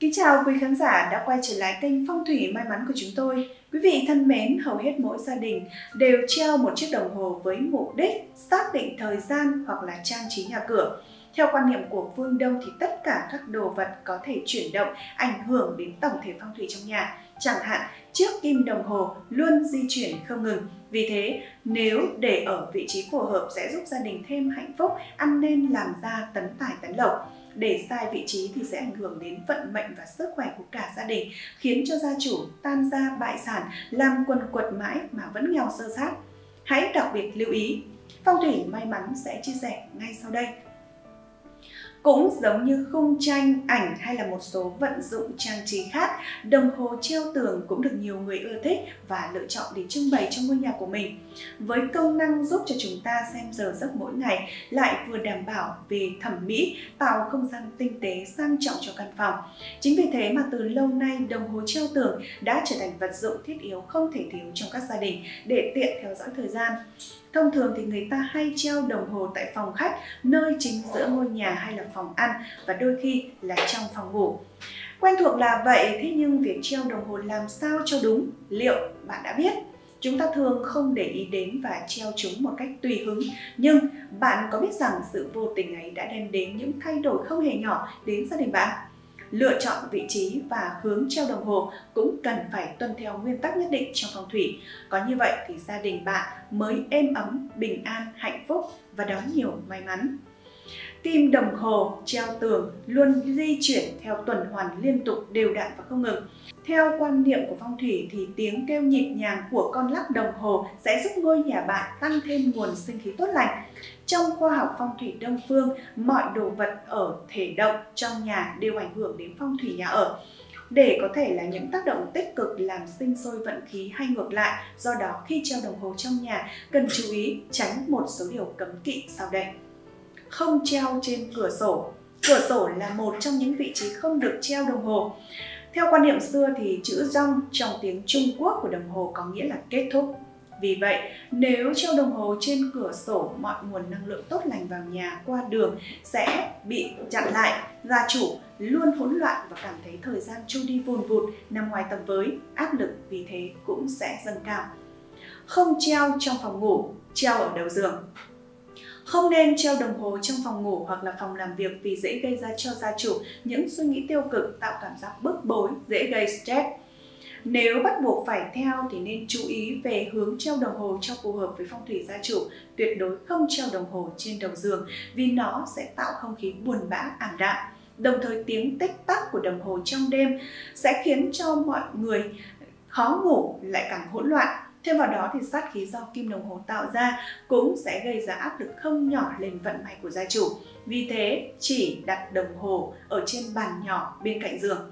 Kính chào quý khán giả đã quay trở lại kênh Phong thủy May mắn của chúng tôi. Quý vị thân mến, hầu hết mỗi gia đình đều treo một chiếc đồng hồ với mục đích xác định thời gian hoặc là trang trí nhà cửa. Theo quan niệm của phương Đông thì tất cả các đồ vật có thể chuyển động, ảnh hưởng đến tổng thể phong thủy trong nhà. Chẳng hạn, chiếc kim đồng hồ luôn di chuyển không ngừng. Vì thế, nếu để ở vị trí phù hợp sẽ giúp gia đình thêm hạnh phúc, ăn nên làm ra, tấn tài tấn lộc. Để sai vị trí thì sẽ ảnh hưởng đến vận mệnh và sức khỏe của cả gia đình, khiến cho gia chủ tan gia bại sản, làm quần quật mãi mà vẫn nghèo sơ sát. Hãy đặc biệt lưu ý, Phong thủy May mắn sẽ chia sẻ ngay sau đây. Cũng giống như khung tranh, ảnh hay là một số vận dụng trang trí khác, đồng hồ treo tường cũng được nhiều người ưa thích và lựa chọn để trưng bày trong ngôi nhà của mình. Với công năng giúp cho chúng ta xem giờ giấc mỗi ngày, lại vừa đảm bảo về thẩm mỹ, tạo không gian tinh tế sang trọng cho căn phòng. Chính vì thế mà từ lâu nay đồng hồ treo tường đã trở thành vật dụng thiết yếu không thể thiếu trong các gia đình để tiện theo dõi thời gian. Thông thường thì người ta hay treo đồng hồ tại phòng khách, nơi chính giữa ngôi nhà hay là phòng ăn và đôi khi là trong phòng ngủ. Quen thuộc là vậy, thế nhưng việc treo đồng hồ làm sao cho đúng, liệu bạn đã biết? Chúng ta thường không để ý đến và treo chúng một cách tùy hứng. Nhưng bạn có biết rằng sự vô tình ấy đã đem đến những thay đổi không hề nhỏ đến gia đình bạn? Lựa chọn vị trí và hướng treo đồng hồ cũng cần phải tuân theo nguyên tắc nhất định trong phong thủy. Có như vậy thì gia đình bạn mới êm ấm, bình an, hạnh phúc và đón nhiều may mắn. Kim đồng hồ treo tường luôn di chuyển theo tuần hoàn liên tục, đều đặn và không ngừng. Theo quan niệm của phong thủy thì tiếng kêu nhịp nhàng của con lắc đồng hồ sẽ giúp ngôi nhà bạn tăng thêm nguồn sinh khí tốt lành. Trong khoa học phong thủy Đông phương, mọi đồ vật ở thể động trong nhà đều ảnh hưởng đến phong thủy nhà ở. Để có thể là những tác động tích cực làm sinh sôi vận khí hay ngược lại, do đó khi treo đồng hồ trong nhà cần chú ý tránh một số điều cấm kỵ sau đây. Không treo trên cửa sổ. Cửa sổ là một trong những vị trí không được treo đồng hồ. Theo quan niệm xưa thì chữ rong trong tiếng Trung Quốc của đồng hồ có nghĩa là kết thúc. Vì vậy, nếu treo đồng hồ trên cửa sổ, mọi nguồn năng lượng tốt lành vào nhà qua đường sẽ bị chặn lại. Gia chủ luôn hỗn loạn và cảm thấy thời gian trôi đi vùn vụt, nằm ngoài tầm với, áp lực vì thế cũng sẽ dâng cao. Không treo trong phòng ngủ, treo ở đầu giường. Không nên treo đồng hồ trong phòng ngủ hoặc là phòng làm việc vì dễ gây ra cho gia chủ những suy nghĩ tiêu cực, tạo cảm giác bức bối, dễ gây stress. Nếu bắt buộc phải theo thì nên chú ý về hướng treo đồng hồ cho phù hợp với phong thủy gia chủ, tuyệt đối không treo đồng hồ trên đầu giường vì nó sẽ tạo không khí buồn bã, ảm đạm. Đồng thời tiếng tích tắc của đồng hồ trong đêm sẽ khiến cho mọi người khó ngủ, lại càng hỗn loạn. Thêm vào đó thì sát khí do kim đồng hồ tạo ra cũng sẽ gây ra áp lực không nhỏ lên vận may của gia chủ. Vì thế, chỉ đặt đồng hồ ở trên bàn nhỏ bên cạnh giường.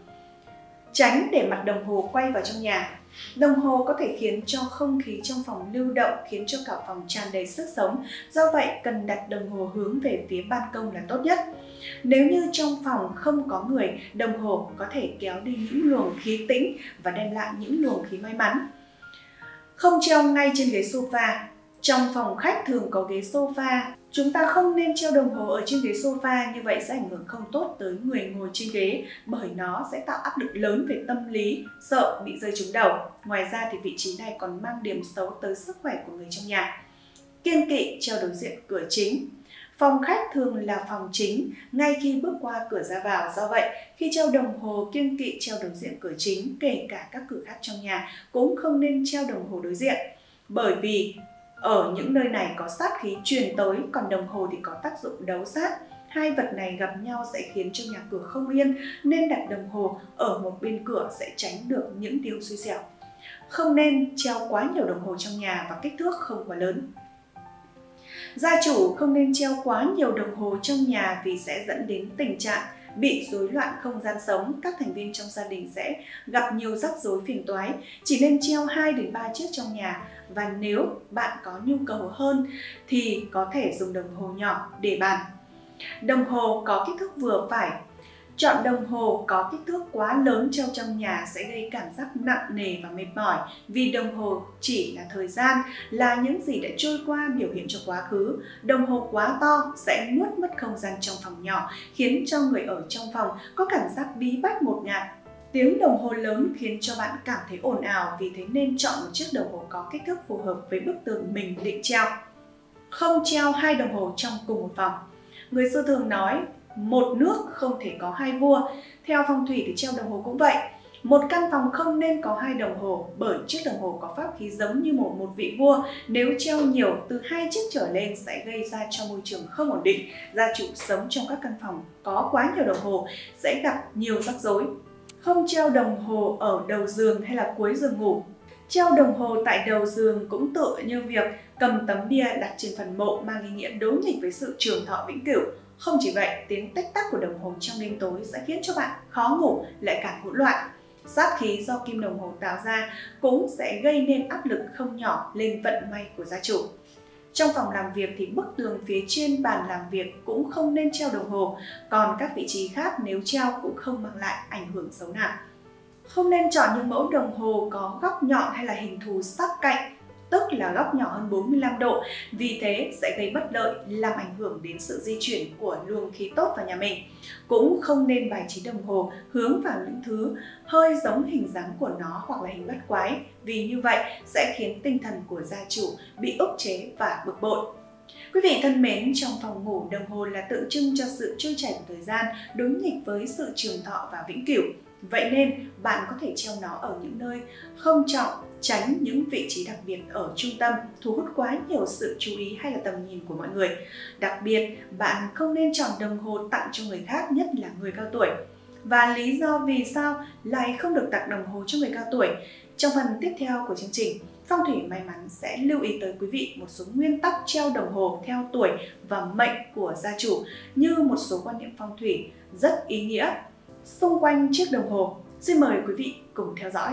Tránh để mặt đồng hồ quay vào trong nhà. Đồng hồ có thể khiến cho không khí trong phòng lưu động, khiến cho cả phòng tràn đầy sức sống. Do vậy, cần đặt đồng hồ hướng về phía ban công là tốt nhất. Nếu như trong phòng không có người, đồng hồ có thể kéo đi những luồng khí tĩnh và đem lại những luồng khí may mắn. Không treo ngay trên ghế sofa. Trong phòng khách thường có ghế sofa. Chúng ta không nên treo đồng hồ ở trên ghế sofa, như vậy sẽ ảnh hưởng không tốt tới người ngồi trên ghế bởi nó sẽ tạo áp lực lớn về tâm lý, sợ bị rơi trúng đầu. Ngoài ra thì vị trí này còn mang điểm xấu tới sức khỏe của người trong nhà. Kiêng kỵ treo đối diện cửa chính. Phòng khách thường là phòng chính ngay khi bước qua cửa ra vào, do vậy khi treo đồng hồ kiêng kỵ treo đối diện cửa chính, kể cả các cửa khác trong nhà cũng không nên treo đồng hồ đối diện bởi vì ở những nơi này có sát khí truyền tới, còn đồng hồ thì có tác dụng đấu sát. Hai vật này gặp nhau sẽ khiến cho nhà cửa không yên, nên đặt đồng hồ ở một bên cửa sẽ tránh được những điều xui xẻo. Không nên treo quá nhiều đồng hồ trong nhà và kích thước không quá lớn. Gia chủ không nên treo quá nhiều đồng hồ trong nhà vì sẽ dẫn đến tình trạng bị rối loạn không gian sống, các thành viên trong gia đình sẽ gặp nhiều rắc rối phiền toái. Chỉ nên treo 2 đến 3 chiếc trong nhà và nếu bạn có nhu cầu hơn thì có thể dùng đồng hồ nhỏ để bàn. Đồng hồ có kích thước vừa phải. Chọn đồng hồ có kích thước quá lớn treo trong nhà sẽ gây cảm giác nặng nề và mệt mỏi, vì đồng hồ chỉ là thời gian, là những gì đã trôi qua biểu hiện cho quá khứ. Đồng hồ quá to sẽ nuốt mất không gian trong phòng nhỏ, khiến cho người ở trong phòng có cảm giác bí bách ngột ngạt. Tiếng đồng hồ lớn khiến cho bạn cảm thấy ồn ào, vì thế nên chọn một chiếc đồng hồ có kích thước phù hợp với bức tường mình định treo. Không treo hai đồng hồ trong cùng một phòng. Người xưa thường nói, một nước không thể có hai vua. Theo phong thủy thì treo đồng hồ cũng vậy. Một căn phòng không nên có hai đồng hồ, bởi chiếc đồng hồ có pháp khí giống như một vị vua. Nếu treo nhiều từ hai chiếc trở lên sẽ gây ra cho môi trường không ổn định. Gia chủ sống trong các căn phòng có quá nhiều đồng hồ sẽ gặp nhiều rắc rối. Không treo đồng hồ ở đầu giường hay là cuối giường ngủ. Treo đồng hồ tại đầu giường cũng tựa như việc cầm tấm bia đặt trên phần mộ, mang ý nghĩa đối nghịch với sự trường thọ vĩnh cửu. Không chỉ vậy, tiếng tách tách của đồng hồ trong đêm tối sẽ khiến cho bạn khó ngủ, lại càng hỗn loạn. Sát khí do kim đồng hồ tạo ra cũng sẽ gây nên áp lực không nhỏ lên vận may của gia chủ. Trong phòng làm việc thì bức tường phía trên bàn làm việc cũng không nên treo đồng hồ, còn các vị trí khác nếu treo cũng không mang lại ảnh hưởng xấu nào. Không nên chọn những mẫu đồng hồ có góc nhọn hay là hình thù sắc cạnh, tức là góc nhỏ hơn 45 độ, vì thế sẽ gây bất lợi, làm ảnh hưởng đến sự di chuyển của luồng khí tốt vào nhà mình. Cũng không nên bài trí đồng hồ hướng vào những thứ hơi giống hình dáng của nó hoặc là hình bắt quái, vì như vậy sẽ khiến tinh thần của gia chủ bị ức chế và bực bội. Quý vị thân mến, trong phòng ngủ, đồng hồ là tượng trưng cho sự trôi chảy của thời gian, đối nghịch với sự trường thọ và vĩnh cửu. Vậy nên bạn có thể treo nó ở những nơi không trọng, tránh những vị trí đặc biệt ở trung tâm, thu hút quá nhiều sự chú ý hay là tầm nhìn của mọi người. Đặc biệt, bạn không nên chọn đồng hồ tặng cho người khác, nhất là người cao tuổi. Và lý do vì sao lại không được tặng đồng hồ cho người cao tuổi? Trong phần tiếp theo của chương trình, Phong thủy may mắn sẽ lưu ý tới quý vị một số nguyên tắc treo đồng hồ theo tuổi và mệnh của gia chủ, như một số quan niệm phong thủy rất ý nghĩa xung quanh chiếc đồng hồ. Xin mời quý vị cùng theo dõi.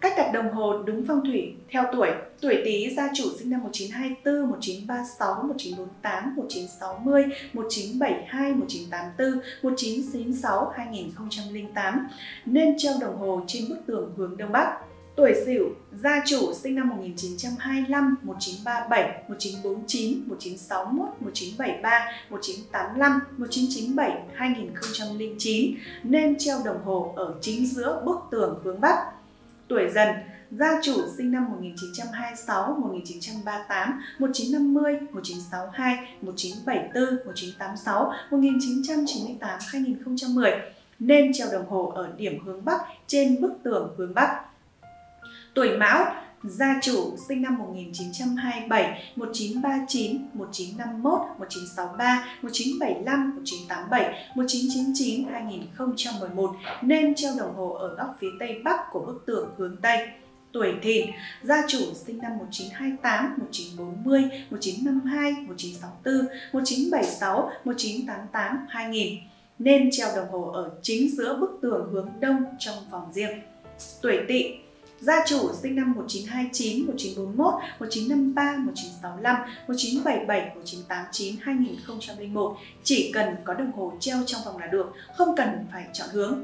Cách đặt đồng hồ đúng phong thủy theo tuổi. Tuổi Tý, gia chủ sinh năm 1924, 1936, 1948, 1960, 1972, 1984, 1996, 2008 nên treo đồng hồ trên bức tường hướng đông bắc. Tuổi Sửu, gia chủ sinh năm 1925, 1937, 1949, 1961, 1973, 1985, 1997, 2009 nên treo đồng hồ ở chính giữa bức tường hướng bắc. Tuổi Dần, gia chủ sinh năm 1926, 1938, 1950, 1962, 1974, 1986, 1998, 2010 nên treo đồng hồ ở điểm hướng bắc trên bức tường hướng bắc. Tuổi Mão, gia chủ sinh năm 1927, 1939, 1951, 1963, 1975, 1987, 1999, 2011 nên treo đồng hồ ở góc phía tây bắc của bức tường hướng tây. Tuổi Thìn, gia chủ sinh năm 1928, 1940, 1952, 1964, 1976, 1988, 2000 nên treo đồng hồ ở chính giữa bức tường hướng đông trong phòng riêng. Tuổi Tỵ, gia chủ sinh năm 1929, 1941, 1953, 1965, 1977, 1989, 2001 chỉ cần có đồng hồ treo trong phòng là được, không cần phải chọn hướng.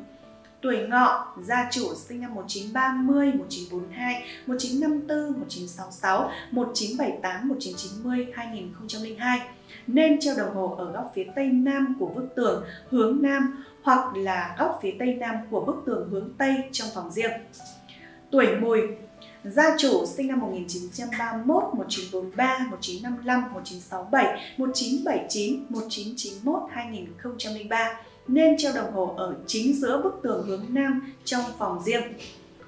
Tuổi Ngọ, gia chủ sinh năm 1930, 1942, 1954, 1966, 1978, 1990, 2002 nên treo đồng hồ ở góc phía tây nam của bức tường hướng nam hoặc là góc phía tây nam của bức tường hướng tây trong phòng riêng. Tuổi Mùi, gia chủ sinh năm 1931, 1943, 1955, 1967, 1979, 1991, 2003 nên treo đồng hồ ở chính giữa bức tường hướng nam trong phòng riêng.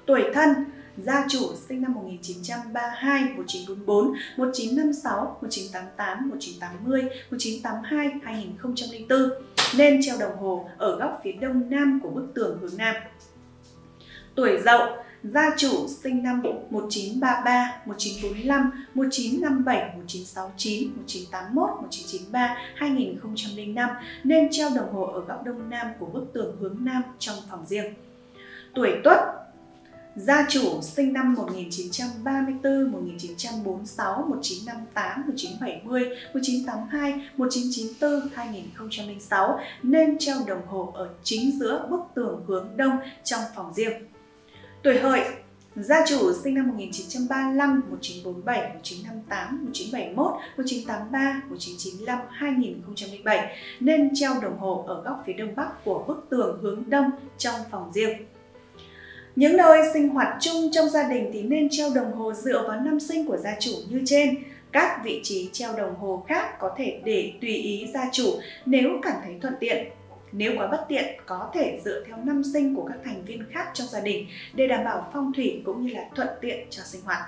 Tuổi Thân, gia chủ sinh năm 1932, 1944, 1956, 1988, 1980, 1982, 2004 nên treo đồng hồ ở góc phía đông nam của bức tường hướng nam. Tuổi Dậu, gia chủ sinh năm 1933, 1945, 1957, 1969, 1981, 1993, 2005 nên treo đồng hồ ở góc đông nam của bức tường hướng nam trong phòng riêng. Tuổi Tuất, Gia chủ sinh năm 1934, 1946, 1958, 1970, 1982, 1994, 2006 nên treo đồng hồ ở chính giữa bức tường hướng đông trong phòng riêng. Tuổi Hợi. Gia chủ sinh năm 1935, 1947, 1958, 1971, 1983, 1995, 2007 nên treo đồng hồ ở góc phía đông bắc của bức tường hướng đông trong phòng riêng. Những nơi sinh hoạt chung trong gia đình thì nên treo đồng hồ dựa vào năm sinh của gia chủ như trên. Các vị trí treo đồng hồ khác có thể để tùy ý gia chủ nếu cảm thấy thuận tiện. Nếu quá bất tiện, có thể dựa theo năm sinh của các thành viên khác trong gia đình để đảm bảo phong thủy cũng như là thuận tiện cho sinh hoạt.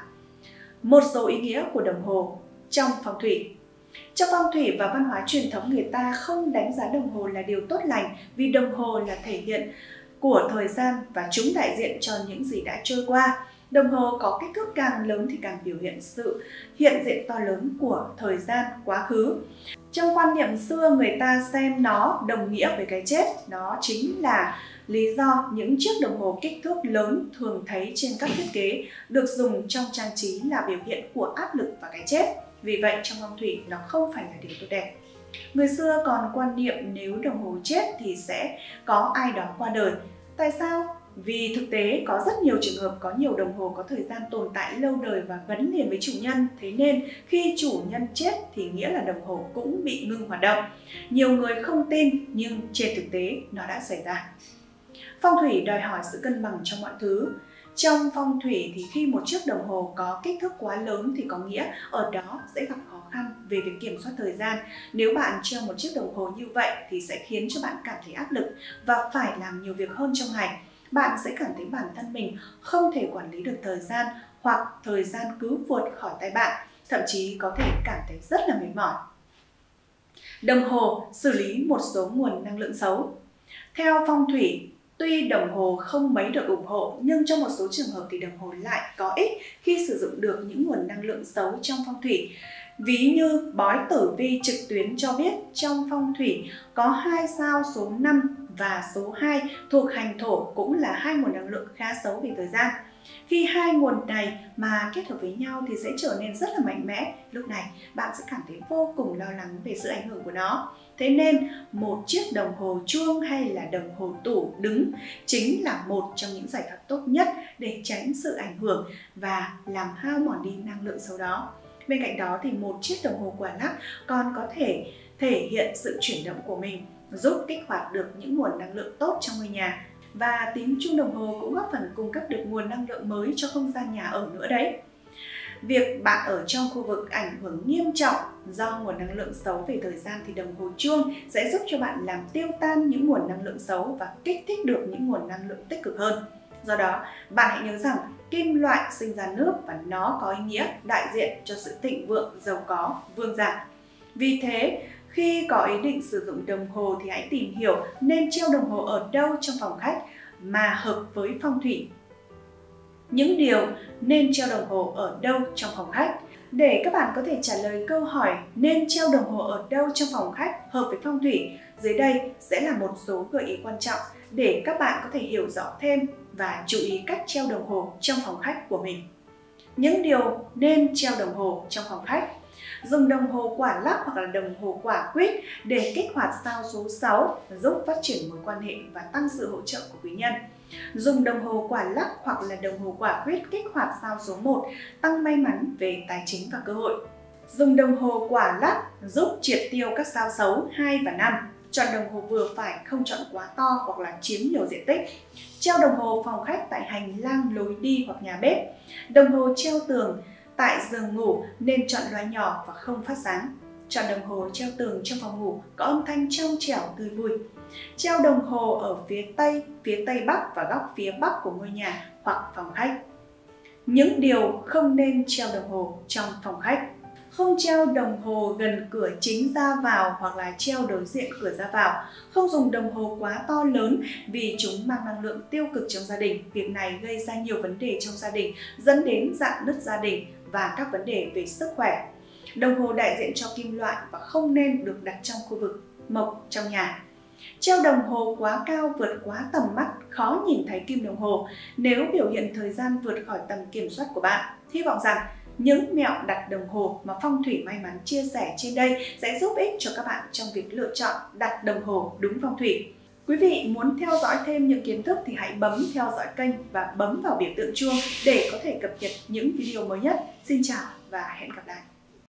Một số ý nghĩa của đồng hồ trong phong thủy. Trong phong thủy và văn hóa truyền thống, người ta không đánh giá đồng hồ là điều tốt lành vì đồng hồ là thể hiện của thời gian và chúng đại diện cho những gì đã trôi qua. Đồng hồ có kích thước càng lớn thì càng biểu hiện sự hiện diện to lớn của thời gian quá khứ. Trong quan niệm xưa, người ta xem nó đồng nghĩa với cái chết. Đó chính là lý do những chiếc đồng hồ kích thước lớn thường thấy trên các thiết kế được dùng trong trang trí là biểu hiện của áp lực và cái chết. Vì vậy trong phong thủy nó không phải là điều tốt đẹp. Người xưa còn quan niệm nếu đồng hồ chết thì sẽ có ai đó qua đời. Tại sao? Vì thực tế có rất nhiều trường hợp có nhiều đồng hồ có thời gian tồn tại lâu đời và gắn liền với chủ nhân. Thế nên khi chủ nhân chết thì nghĩa là đồng hồ cũng bị ngừng hoạt động. Nhiều người không tin nhưng trên thực tế nó đã xảy ra. Phong thủy đòi hỏi sự cân bằng trong mọi thứ. Trong phong thủy thì khi một chiếc đồng hồ có kích thước quá lớn thì có nghĩa ở đó sẽ gặp khó khăn về việc kiểm soát thời gian. Nếu bạn treo một chiếc đồng hồ như vậy thì sẽ khiến cho bạn cảm thấy áp lực và phải làm nhiều việc hơn trong ngày. Bạn sẽ cảm thấy bản thân mình không thể quản lý được thời gian hoặc thời gian cứ vượt khỏi tay bạn, thậm chí có thể cảm thấy rất là mệt mỏi. Đồng hồ xử lý một số nguồn năng lượng xấu. Theo phong thủy, tuy đồng hồ không mấy được ủng hộ nhưng trong một số trường hợp thì đồng hồ lại có ích khi sử dụng được những nguồn năng lượng xấu trong phong thủy. Ví như bói tử vi trực tuyến cho biết trong phong thủy có 2 sao số 5 và số 2 thuộc hành thổ cũng là 2 nguồn năng lượng khá xấu về thời gian. Khi 2 nguồn này mà kết hợp với nhau thì sẽ trở nên rất là mạnh mẽ. Lúc này bạn sẽ cảm thấy vô cùng lo lắng về sự ảnh hưởng của nó. Thế nên một chiếc đồng hồ chuông hay là đồng hồ tủ đứng chính là một trong những giải pháp tốt nhất để tránh sự ảnh hưởng và làm hao mòn đi năng lượng xấu đó. Bên cạnh đó thì một chiếc đồng hồ quả lắc còn có thể thể hiện sự chuyển động của mình, giúp kích hoạt được những nguồn năng lượng tốt trong ngôi nhà. Và tiếng chuông đồng hồ cũng góp phần cung cấp được nguồn năng lượng mới cho không gian nhà ở nữa đấy. Việc bạn ở trong khu vực ảnh hưởng nghiêm trọng do nguồn năng lượng xấu về thời gian thì đồng hồ chuông sẽ giúp cho bạn làm tiêu tan những nguồn năng lượng xấu và kích thích được những nguồn năng lượng tích cực hơn. Do đó, bạn hãy nhớ rằng kim loại sinh ra nước và nó có ý nghĩa đại diện cho sự thịnh vượng, giàu có, vương giả. Vì thế, khi có ý định sử dụng đồng hồ thì hãy tìm hiểu nên treo đồng hồ ở đâu trong phòng khách mà hợp với phong thủy. Những điều nên treo đồng hồ ở đâu trong phòng khách. Để các bạn có thể trả lời câu hỏi nên treo đồng hồ ở đâu trong phòng khách hợp với phong thủy, dưới đây sẽ là một số gợi ý quan trọng để các bạn có thể hiểu rõ thêm và chú ý cách treo đồng hồ trong phòng khách của mình. Những điều nên treo đồng hồ trong phòng khách. Dùng đồng hồ quả lắc hoặc là đồng hồ quả quýt để kích hoạt sao số 6, giúp phát triển mối quan hệ và tăng sự hỗ trợ của quý nhân. Dùng đồng hồ quả lắc hoặc là đồng hồ quả quýt kích hoạt sao số 1, tăng may mắn về tài chính và cơ hội. Dùng đồng hồ quả lắc giúp triệt tiêu các sao xấu 2 và 5. Chọn đồng hồ vừa phải, không chọn quá to hoặc là chiếm nhiều diện tích. Treo đồng hồ phòng khách tại hành lang, lối đi hoặc nhà bếp. Đồng hồ treo tường tại giường ngủ nên chọn loại nhỏ và không phát sáng. Chọn đồng hồ treo tường trong phòng ngủ có âm thanh trong trẻo tươi vui. Treo đồng hồ ở phía tây bắc và góc phía bắc của ngôi nhà hoặc phòng khách. Những điều không nên treo đồng hồ trong phòng khách. Không treo đồng hồ gần cửa chính ra vào hoặc là treo đối diện cửa ra vào. Không dùng đồng hồ quá to lớn vì chúng mang năng lượng tiêu cực trong gia đình. Việc này gây ra nhiều vấn đề trong gia đình, dẫn đến rạn nứt gia đình và các vấn đề về sức khỏe. Đồng hồ đại diện cho kim loại và không nên được đặt trong khu vực mộc trong nhà. Treo đồng hồ quá cao vượt quá tầm mắt, khó nhìn thấy kim đồng hồ nếu biểu hiện thời gian vượt khỏi tầm kiểm soát của bạn. Hy vọng rằng những mẹo đặt đồng hồ mà Phong Thủy May Mắn chia sẻ trên đây sẽ giúp ích cho các bạn trong việc lựa chọn đặt đồng hồ đúng phong thủy. Quý vị muốn theo dõi thêm những kiến thức thì hãy bấm theo dõi kênh và bấm vào biểu tượng chuông để có thể cập nhật những video mới nhất. Xin chào và hẹn gặp lại!